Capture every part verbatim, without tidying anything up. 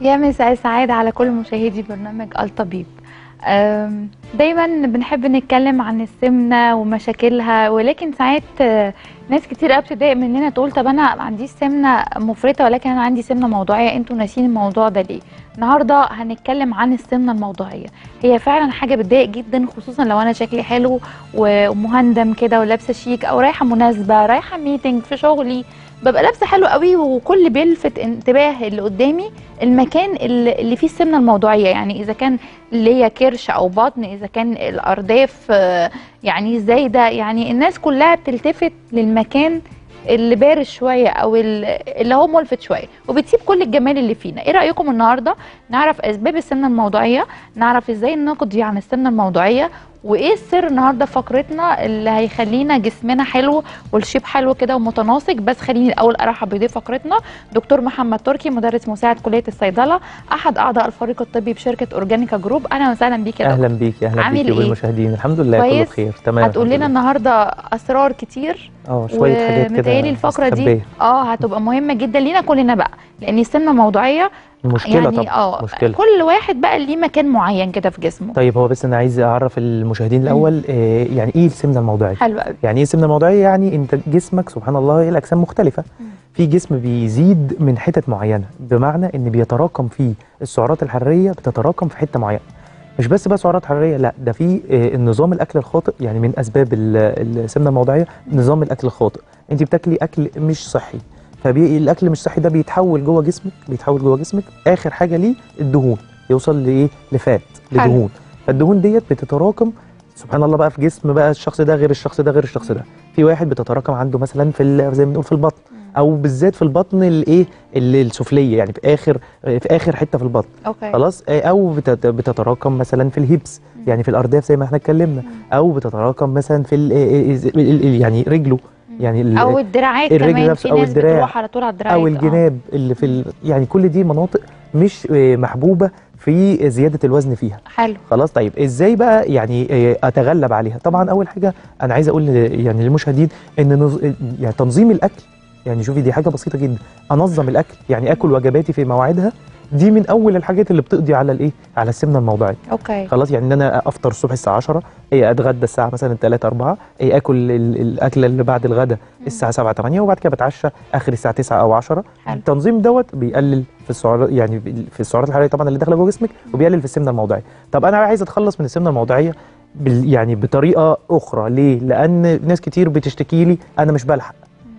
يا مساء السعادة على كل مشاهدي برنامج الطبيب. دايما بنحب نتكلم عن السمنة ومشاكلها، ولكن ساعات ناس كتير قوي بتضايق مننا تقول طب انا ما عنديش سمنة مفرطة ولكن انا عندي سمنة موضوعية، انتوا ناسين الموضوع ده ليه؟ النهارده هنتكلم عن السمنة الموضوعية، هي فعلا حاجة بتضايق جدا، خصوصا لو انا شكلي حلو ومهندم كده ولابسة شيك او رايحة مناسبة، رايحة ميتنج في شغلي، ببقى لابسه حلو قوي وكل بيلفت انتباه اللي قدامي المكان اللي فيه السمنه الموضوعيه، يعني اذا كان ليا كرش او بطن، اذا كان الارداف، يعني ازاي ده، يعني الناس كلها بتلتفت للمكان اللي بارز شويه او اللي هو ملفت شويه وبتسيب كل الجمال اللي فينا. ايه رايكم النهارده نعرف اسباب السمنه الموضوعيه، نعرف ازاي نقضي عن السمنه الموضوعيه، وايه السر النهارده في فقرتنا اللي هيخلينا جسمنا حلو والشيب حلو كده ومتناسق. بس خليني الاول ارحب بضيف فقرتنا دكتور محمد تركي، مدرس مساعد كليه الصيدله، احد اعضاء الفريق الطبي بشركه اورجانيكا جروب. اهلا وسهلا بيك يا دكتور. اهلا بيك. اهلا بيك والمشاهدين. الحمد لله كله بخير تمام. هتقول لنا النهارده اسرار كتير اه شويه حاجات كده، متهيألي الفقره دي اه هتبقى مهمه جدا لينا كلنا بقى، لان السمنه موضوعيه مشكلة يعني طبعا اه مشكلة. كل واحد بقى ليه مكان معين كده في جسمه. طيب هو بس انا عايز اعرف المشاهدين الاول آه يعني ايه السمنه الموضعيه؟ حلو قوي. يعني ايه السمنه الموضعيه؟ يعني انت جسمك سبحان الله له اجسام مختلفه. مم. في جسم بيزيد من حتت معينه، بمعنى ان بيتراكم فيه السعرات الحراريه، بتتراكم في حته معينه. مش بس بقى سعرات حراريه، لا ده في آه النظام الاكل الخاطئ، يعني من اسباب السمنه الموضعيه نظام الاكل الخاطئ. انت بتاكلي اكل مش صحي، فالاكل مش صحي ده بيتحول جوه جسمك، بيتحول جوه جسمك اخر حاجه ليه الدهون، يوصل لايه لفات لدهون. فالدهون ديت بتتراكم سبحان الله بقى في جسم بقى الشخص ده غير الشخص ده غير الشخص ده. في واحد بتتراكم عنده مثلا في زي ما بنقول في البطن، او بالذات في البطن الايه السفليه، يعني في اخر في اخر حته في البطن. أوكي. خلاص. او بتتراكم مثلا في الهيبس، يعني في الارداف زي ما احنا اتكلمنا، او بتتراكم مثلا في يعني رجله، يعني او الدراعات كمان، في ناس بتروح على طول على الدراعات او الجناب آه. اللي في ال... يعني كل دي مناطق مش محبوبه في زياده الوزن فيها. حلو خلاص. طيب ازاي بقى يعني اتغلب عليها؟ طبعا اول حاجه انا عايز اقول يعني للمشاهدين ان نز... يعني تنظيم الاكل، يعني شوفي دي حاجه بسيطه جدا، انظم الاكل، يعني اكل وجباتي في مواعيدها، دي من اول الحاجات اللي بتقضي على الايه على السمنه الموضعيه. اوكي خلاص. يعني ان انا افطر الصبح الساعه عشرة، ايه اتغدى الساعه مثلا ثلاثة أربعة، ايه اكل الاكله اللي بعد الغداء الساعه سبعة تمانية، وبعد كده بتعشى اخر الساعه تسعة او عشرة. التنظيم دوت بيقلل في السعرات، يعني في السعرات الحراريه طبعا اللي داخله جوه جسمك، وبيقلل في السمنه الموضعيه. طب انا عايز اتخلص من السمنه الموضعيه بال يعني بطريقه اخرى، ليه؟ لان ناس كتير بتشتكي لي انا مش بلحق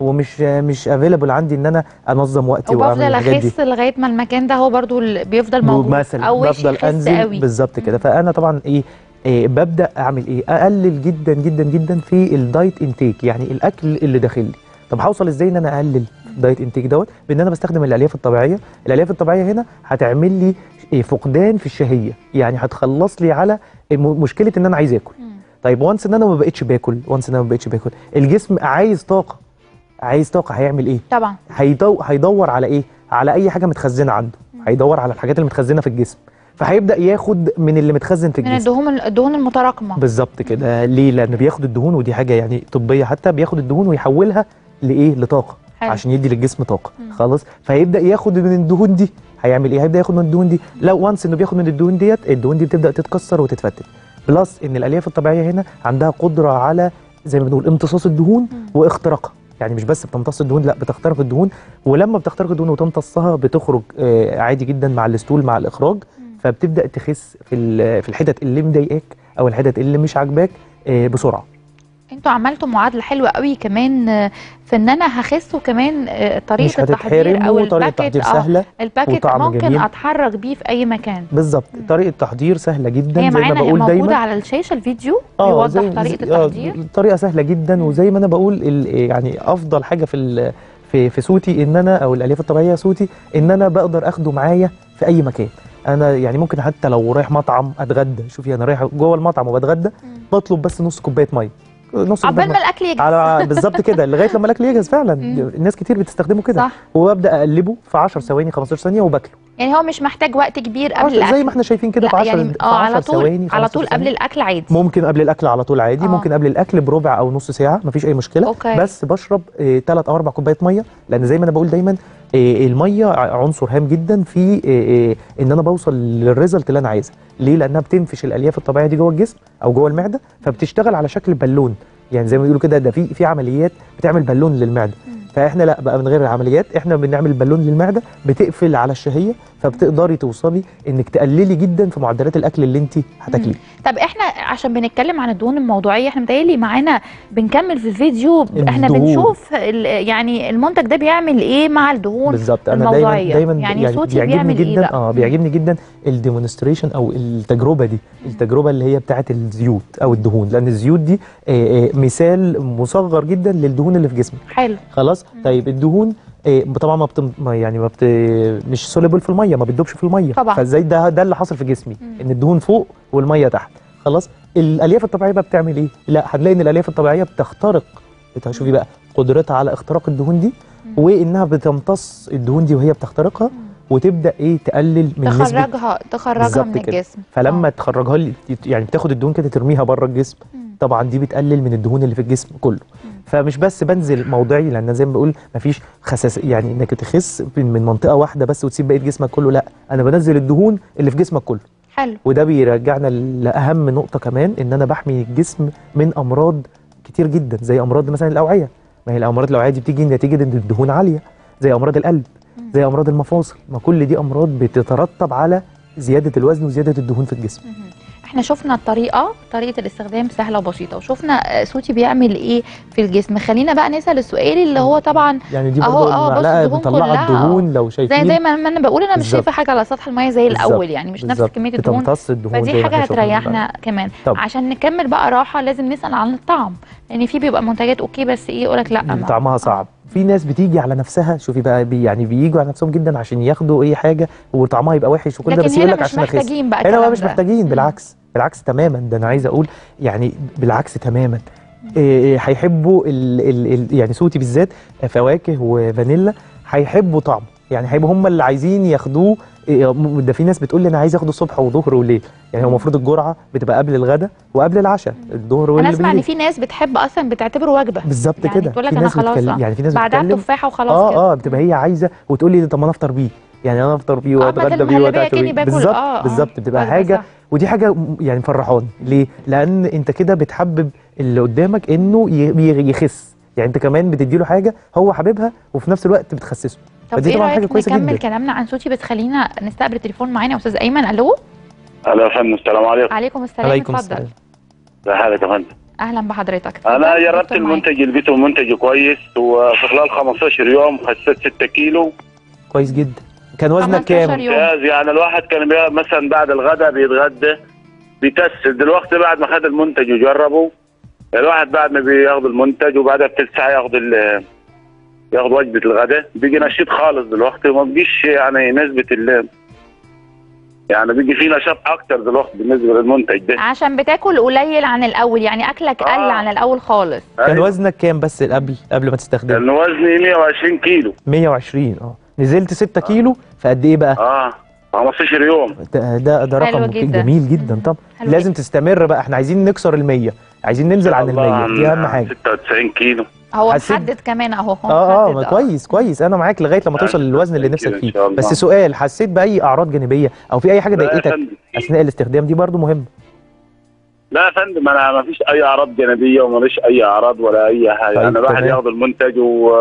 ومش مش افيلبل عندي ان انا انظم وقتي واعمل الحاجات دي، وبفضل اخس لغايه ما المكان ده هو برضو بيفضل موجود مثلا، او بفضل انزل بالظبط كده. فانا طبعا ايه, إيه ببدا اعمل ايه؟ اقلل جدا جدا جدا في الدايت انتيك، يعني الاكل اللي داخل لي. طب هوصل ازاي ان انا اقلل الدايت انتيك دوت؟ بان انا بستخدم الالياف الطبيعيه. الالياف الطبيعيه هنا هتعمل لي إيه فقدان في الشهيه، يعني هتخلص لي على مشكله ان انا عايز اكل. طيب وانس ان انا ما بقتش باكل، وانس ان انا ما بقتش باكل، الجسم عايز طاقه، عايز طاقه، هيعمل ايه؟ طبعا هيدو... هيدور على ايه؟ على اي حاجه متخزنه عنده، هيدور على الحاجات اللي متخزنه في الجسم، فهيبدا ياخد من اللي متخزن في الجسم، من الدهون الدهون المتراكمه بالظبط كده. ليه؟ لانه بياخد الدهون، ودي حاجه يعني طبيه حتى، بياخد الدهون ويحولها لايه؟ لطاقه. حلو. عشان يدي للجسم طاقه. مم. خلاص. فهيبدا ياخد من الدهون دي، هيعمل ايه؟ هيبدا ياخد من الدهون دي. لو وانس انه بياخد من الدهون ديت، الدهون دي بتبدا تتكسر وتتفتت، بلس ان الالياف الطبيعيه هنا عندها قدره على زي ما بنقول امتصاص الدهون واختراقها، يعني مش بس بتمتص الدهون، لا بتخترق الدهون، ولما بتخترق الدهون وتمتصها بتخرج عادي جدا مع الاستول مع الاخراج، فبتبدا تخس في في الحتت اللي مضايقاك او الحتت اللي مش عاجباك بسرعه. انتوا عملتوا معادله حلوه قوي كمان في ان انا هخس، وكمان طريقه التحضير او الباكت سهله، الباكت ممكن جميل. اتحرك بيه في اي مكان بالظبط. طريقه تحضير سهله جدا، هي زي ما بقول دايما موجوده على الشاشه الفيديو بيوضح طريقه التحضير، الطريقه سهله جدا. وزي ما انا بقول يعني افضل حاجه في في في سوتي ان انا او الالياف الطبيعيه سوتي ان انا بقدر اخده معايا في اي مكان. انا يعني ممكن حتى لو رايح مطعم اتغدى، شوفي انا رايح جوه المطعم وبتغدى، بطلب بس نص كوبايه ميه، نص عقبال ما الاكل يجهز على بالظبط كده، لغايه لما الاكل يجهز فعلا. الناس كتير بتستخدمه كده، وابدا اقلبه في عشر ثواني خمستاشر ثانيه وباكله، يعني هو مش محتاج وقت كبير قبل الاكل زي ما احنا شايفين كده، في عشر يعني اه على طول على طول قبل الاكل عادي، ممكن قبل الاكل على طول عادي، آه. ممكن قبل الاكل بربع او نص ساعه، مفيش اي مشكله. أوكي. بس بشرب ثلاث او اربع كوبايات ميه، لان زي ما انا بقول دايما الميه عنصر هام جدا في ان انا بوصل للريزلت اللي انا عايزها. ليه؟ لانها بتنفش الالياف الطبيعيه دي جوه الجسم او جوه المعده، فبتشتغل على شكل بالون، يعني زي ما بيقولوا كده ده في في عمليات بتعمل بالون للمعده. فاحنا لا بقى من غير العمليات، احنا بنعمل بالون للمعده بتقفل على الشهيه، فبتقدري توصلي انك تقللي جدا في معدلات الاكل اللي انت هتاكليه. طب احنا عشان بنتكلم عن الدهون الموضوعيه، احنا متهيألي معانا بنكمل في الفيديو احنا بنشوف يعني المنتج ده بيعمل ايه مع الدهون بالظبط. انا دايما دايما يعني, يعني سوتي بيعمل جداً ايه بقى؟ اه بيعجبني جدا الديمونستريشن او التجربه دي، التجربه اللي هي بتاعه الزيوت او الدهون، لان الزيوت دي مثال مصغر جدا للدهون اللي في جسمك. حلو خلاص. طيب الدهون إيه طبعا ما بت يعني ما بت مش سوليبل في الميه، ما بتدوبش في الميه طبعا. فازاي ده ده اللي حاصل في جسمي مم. ان الدهون فوق والميه تحت. خلاص الالياف الطبيعيه بقى بتعمل ايه؟ لا هنلاقي ان الالياف الطبيعيه بتخترق، شوفي بقى قدرتها على اختراق الدهون دي مم. وانها بتمتص الدهون دي وهي بتخترقها مم. وتبدا ايه تقلل من تخرجها نسبة تخرجها من الجسم. فلما أوه. تخرجها يعني بتاخد الدهون كده ترميها بره الجسم مم. طبعا دي بتقلل من الدهون اللي في الجسم كله. فمش بس بنزل موضعي، لان زي ما بقول مفيش خساس يعني انك تخس من منطقه واحده بس وتسيب بقيه جسمك كله، لا انا بنزل الدهون اللي في جسمك كله. حلو. وده بيرجعنا لاهم نقطه كمان، ان انا بحمي الجسم من امراض كتير جدا زي امراض مثلا الاوعيه، ما هي الامراض الاوعيه دي بتيجي نتيجه ان الدهون عاليه، زي امراض القلب، زي امراض المفاصل، ما كل دي امراض بتترتب على زياده الوزن وزياده الدهون في الجسم. احنا شفنا الطريقه، طريقه الاستخدام سهله وبسيطه، وشفنا سوتي بيعمل ايه في الجسم. خلينا بقى نسال السؤال اللي هو طبعا يعني دي اهو اه بص الدهون كلها الدهون لو شايفين زي زي ما انا بقول انا مش بالزبط. شايفه حاجه على سطح الميه زي بالزبط. الاول يعني مش بالزبط. نفس كميه الدهون، فدي حاجه هتريحنا كمان. طب. عشان نكمل بقى راحه لازم نسال عن الطعم، لان يعني في بيبقى منتجات اوكي بس ايه يقول لك لا طعمها صعب. في ناس بتيجي على نفسها، شوفي بقى بي يعني بييجوا على نفسهم جدا عشان ياخدوا اي حاجه وطعمها يبقى وحش وكل ده، بس يقول لك عشان اخس. هنا بقى مش محتاجين، بالعكس بالعكس تماما، ده انا عايز اقول يعني بالعكس تماما هيحبوا ال ال يعني سوتي بالذات فواكه وفانيلا هيحبوا طعمه، يعني هيبقوا هم اللي عايزين ياخدوه. ده في ناس بتقول لي انا عايز اخده الصبح وظهر وليل، يعني هو المفروض الجرعه بتبقى قبل الغداء وقبل العشاء، الظهر والليل. انا اسمع ان في ناس بتحب اصلا بتعتبره وجبه بالظبط يعني كده، بتقول لك انا خلاص يعني في ناس بعدها تفاحه وخلاص اه كده. اه بتبقى هي عايزه وتقول لي طب ما انا افطر بيه، يعني انا افطر بيه واتغدى بيه واتعشى بيه بالظبط آه بالظبط. بتبقى حاجه، ودي حاجه يعني مفرحاني. ليه؟ لان انت كده بتحبب اللي قدامك انه يخس، يعني انت كمان بتدي له حاجه هو حاببها وفي نفس الوقت بتخسسه. طب ايه رايك نكمل كلامنا عن سوتي، بس خلينا نستقبل التليفون. معانا استاذ ايمن. الو. الو يا فندم، السلام عليكم. وعليكم السلام. عليكم السلام. ازي حضرتك يا فندم؟ اهلا بحضرتك. انا جربت المنتج اللي لقيته منتج كويس، وفي خلال خمستاشر يوم خسيت ستة كيلو. كويس جدا. كان وزنك كام؟ ممتاز. يعني الواحد كان مثلا بعد الغداء بيتغدى بيكسل، دلوقتي بعد ما خد المنتج وجربه، الواحد بعد ما بياخد المنتج وبعدها بثلث ساعه ياخد ال ياخد وجبه الغداء بيجي نشيط خالص دلوقتي، وما بيجيش يعني نسبه ال يعني بيجي فيه نشاط اكتر دلوقتي بالنسبه للمنتج ده، عشان بتاكل قليل عن الاول، يعني اكلك آه. قل عن الاول خالص. كان وزنك كام بس قبل قبل ما تستخدمه؟ كان وزني مية وعشرين كيلو. مية وعشرين اه نزلت ستة آه. كيلو في قد ايه بقى؟ اه خمستاشر يوم. ده ده, ده رقم جداً. جميل جدا. طب لازم تستمر بقى، احنا عايزين نكسر ال مية، عايزين ننزل عن ال مية، دي اهم حاجه. ستة وتسعين كيلو هو محدد كمان اهو. اه اه كويس كويس، انا معاك لغايه لما توصل للوزن اللي نفسك فيه. بس سؤال، حسيت باي اعراض جانبيه او في اي حاجه ضايقتك اثناء الاستخدام؟ دي برضو مهمه. لا يا فندم، انا ما فيش اي اعراض جانبيه وماليش اي اعراض ولا اي حاجه. طيب انا الواحد ياخد المنتج و...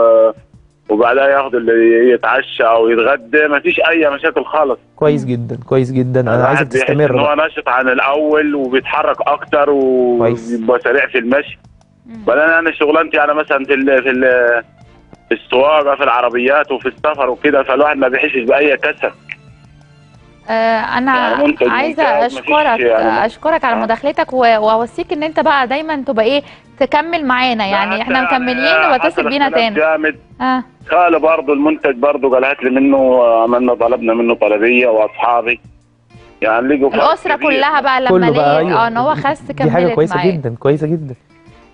وبعدها ياخد اللي يتعشى او يتغدى، ما فيش اي مشاكل خالص. كويس جدا كويس جدا. انا عايزك تستمر. هو نشط عن الاول وبيتحرك اكتر وبيبقى سريع في المشي. ولا انا شغلانتي انا مثلا في ال في, ال في السواقه في العربيات وفي السفر وكده، فالواحد ما بيحسش باي كسل. آه انا يعني عايزه اشكرك يعني اشكرك على مداخلتك، واوصيك ان انت بقى دايما تبقى ايه تكمل معانا، يعني احنا مكملين وتثق بينا تاني. جامد. اه قال برضه المنتج برضه قال هات لي منه، عملنا طلبنا منه طلبيه واصحابي يعني لقوا الاسره كلها بقى لما لقيت اه ان هو خس كملت معايا. دي حاجه كويسه جدا كويسه جدا.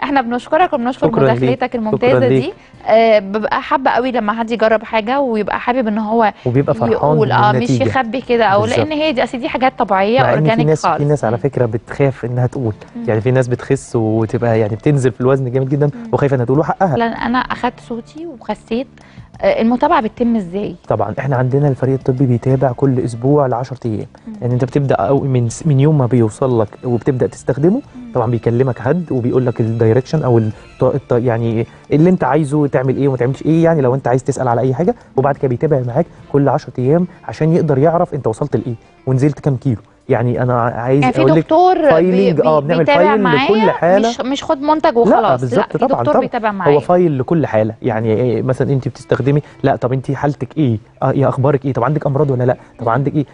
احنا بنشكرك وبنشكر مداخلتك الممتازه دي. آه ببقى حابه قوي لما حد يجرب حاجه ويبقى حابب ان هو وبيبقى فرحان بالنتيجه، مش يخبي كده او بالزبط. لان هي دي اصل دي حاجات طبيعيه اورجانيك. في ناس في ناس على فكره بتخاف انها تقول مم. يعني في ناس بتخس وتبقى يعني بتنزل في الوزن جامد جدا وخايفه انها تقول حقها. لان انا اخدت صوتي وخسيت. المتابعه بتتم ازاي؟ طبعا احنا عندنا الفريق الطبي بيتابع كل اسبوع ل عشرة ايام، يعني انت بتبدا أو من من يوم ما بيوصل لك وبتبدا تستخدمه. مم. طبعا بيكلمك حد وبيقول لك الدايركشن او الط... يعني اللي انت عايزه تعمل ايه وما تعملش ايه، يعني لو انت عايز تسال على اي حاجه. وبعد كده بيتابع معاك كل عشرة ايام عشان يقدر يعرف انت وصلت لايه ونزلت كام كيلو. يعني انا عايز يعني اقول لك فايلنج، اه بنعمل فايل لكل حاله، مش مش خد منتج وخلاص، لا, لا في طبعا دكتور بيتابع معايا، هو فايل لكل حاله. يعني إيه مثلا انت بتستخدمي، لا طب انت حالتك ايه، اه يا اخبارك ايه، طب عندك امراض ولا لا، طب عندك ايه،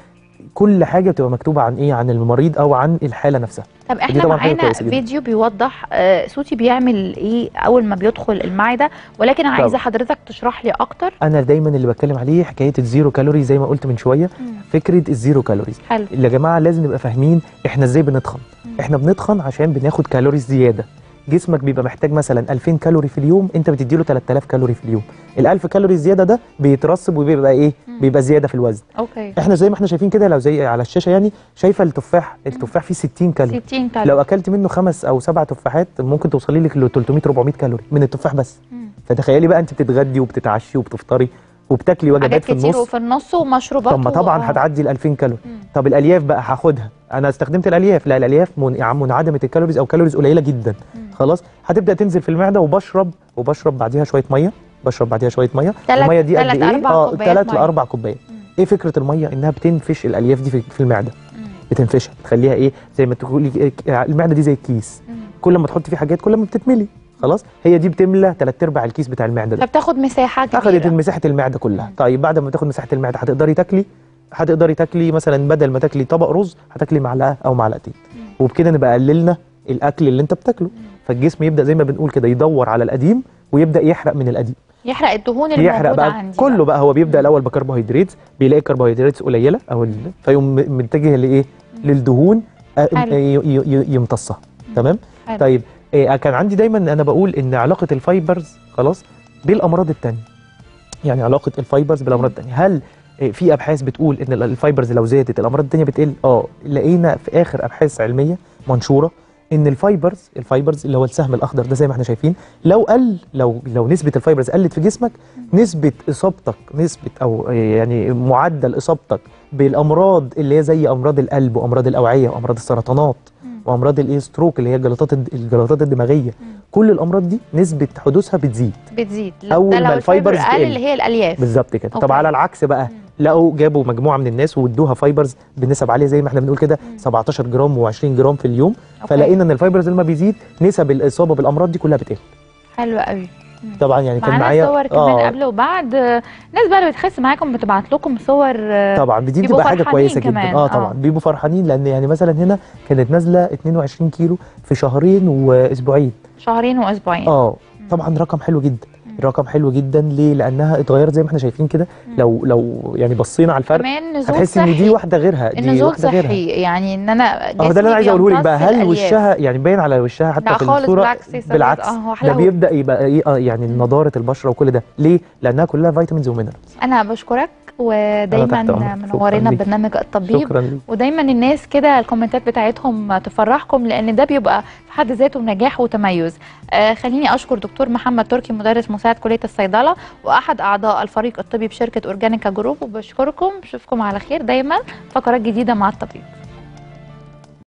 كل حاجه بتبقى مكتوبه عن ايه، عن المريض او عن الحاله نفسها. طب احنا معانا فيديو بيوضح آه صوتي بيعمل ايه اول ما بيدخل المعده، ولكن انا عايزه حضرتك تشرح لي اكتر. انا دايما اللي بتكلم عليه حكايه الزيرو كالوري، زي ما قلت من شويه. مم. فكره الزيرو كالوريز يا جماعه لازم نبقى فاهمين احنا ازاي بنتخن. مم. احنا بنتخن عشان بناخد كالوريز زياده. جسمك بيبقى محتاج مثلا ألفين كالوري في اليوم، انت بتديله تلات آلاف كالوري في اليوم. الألف كالوري الزياده ده بيترسب وبيبقى ايه؟ بيبقى زياده في الوزن. اوكي. احنا زي ما احنا شايفين كده، لو زي على الشاشه يعني شايفه التفاح، التفاح فيه ستين كالوري. ستين كالوري. لو اكلت منه خمس او سبع تفاحات ممكن توصلي لك ل تلتمية أربعمية كالوري من التفاح بس. مم. فتخيلي بقى انت بتتغدي وبتتعشي وبتفطري وبتاكلي وجبات في النص، حاجات كتير وفي النص ومشروبات. طب ما طبعا و... هتعدي ال ألفين كالوري. مم. طب الالياف بقى هاخدها، انا استخدمت الالياف، لا الالياف منعدمه الكالوريز او كالوريز قليله جدا. مم. خلاص هتبدا تنزل في المعده، وبشرب وبشرب بعديها شويه ميه، بشرب بعديها شويه ميه، الميه دي قد ايه؟ اه ثلاث لاربع كوبايات. ايه فكره الميه؟ انها بتنفش الالياف دي في المعده. مم. بتنفشها، تخليها ايه زي ما تقولي المعده دي زي الكيس. مم. كل ما تحط فيه حاجات كل ما بتتملي، خلاص هي دي بتملى ثلاث ارباع الكيس بتاع المعده ده، فبتاخد مساحه كبيره، اخدت مساحه المعده كلها. مم. طيب بعد ما تاخد مساحه المعده هتقدري تاكلي، هتقدري تاكلي مثلا بدل ما تاكلي طبق رز هتاكلي معلقه او معلقتين، وبكده نبقى قللنا الاكل اللي انت بتاكله. مم. فالجسم يبدا زي ما بنقول كده يدور على القديم ويبدا يحرق من القديم، يحرق الدهون اللي موجوده بقى عندي كله بقى. بقى هو بيبدا الاول بكربوهيدرات، بيلاقي الكربوهيدرات قليله او فيقوم متجه لايه؟ للدهون يمتصها. تمام. طيب إيه كان عندي دايما انا بقول ان علاقه الفايبرز خلاص بالامراض الثانيه، يعني علاقه الفايبرز بالامراض الثانيه. هل إيه في ابحاث بتقول ان الفايبرز لو زادت الامراض الثانيه بتقل؟ اه لقينا في اخر ابحاث علميه منشوره ان الفايبرز الفايبرز اللي هو السهم الاخضر ده زي ما احنا شايفين، لو قل لو لو نسبه الفايبرز قلت في جسمك، نسبه اصابتك نسبه او يعني معدل اصابتك بالامراض اللي هي زي امراض القلب وامراض الاوعيه وامراض السرطانات وامراض الايه ستروك اللي هي الجلطات الجلطات الدماغيه، مم. كل الامراض دي نسبه حدوثها بتزيد بتزيد اول ما الفايبرز تقل، اللي هي الالياف بالظبط كده. طب على العكس بقى، مم. لقوا جابوا مجموعه من الناس وادوها فايبرز بنسب عاليه زي ما احنا بنقول كده سبعتاشر جرام وعشرين جرام في اليوم، فلقينا ان الفايبرز لما بيزيد نسب الاصابه بالامراض دي كلها بتقل. حلو قوي. طبعا يعني كان معايا صور كمان آه. قبل وبعد. ناس بقى اللي بتخس معاكم بتبعت لكم صور، طبعا دي بتبقى حاجه كويسه كمان. جدا اه طبعا آه. بيبقوا فرحانين، لان يعني مثلا هنا كانت نازله اتنين وعشرين كيلو في شهرين واسبوعين شهرين واسبوعين اه طبعا رقم حلو جدا. رقم حلو جدا ليه؟ لانها اتغيرت زي ما احنا شايفين كده. لو لو يعني بصينا على الفرق هتحس ان دي واحده غيرها، دي واحده صحي. غيرها يعني ان انا جسمي اه ده اللي انا عايز اقوله لك بقى. هل وشها يعني باين على وشها حتى في الصوره؟ بالعكس بالعكس ده بيبدا يبقى ايه اه يعني نضاره البشره وكل ده ليه؟ لانها كلها فيتامينز ومينرالز. انا بشكرك ودايما منورينا ببرنامج الطبيب، ودايما الناس كده الكومنتات بتاعتهم تفرحكم، لان ده بيبقى في حد ذاته نجاح وتميز. آه خليني اشكر دكتور محمد تركي مدرس مساعد كليه الصيدله واحد اعضاء الفريق الطبي بشركه اورجانيكا جروب، وبشكركم. بشوفكم على خير دايما فقرات جديده مع الطبيب.